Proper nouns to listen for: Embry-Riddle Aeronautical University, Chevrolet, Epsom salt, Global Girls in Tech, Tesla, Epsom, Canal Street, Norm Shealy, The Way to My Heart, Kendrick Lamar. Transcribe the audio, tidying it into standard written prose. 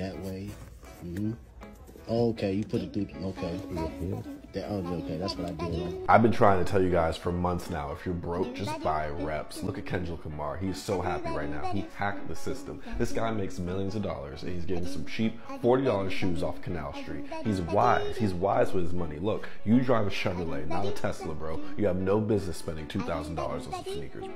that way. Mm-hmm. Okay, you put it through. Okay. Yeah. Okay, that's what I do. I've been trying to tell you guys for months now, if you're broke, just buy reps. Look at Kendrick Lamar. He's so happy right now. He hacked the system. This guy makes millions of dollars, and he's getting some cheap $40 shoes off Canal Street. He's wise. He's wise with his money. Look, you drive a Chevrolet, not a Tesla, bro. You have no business spending $2,000 on some sneakers, bro.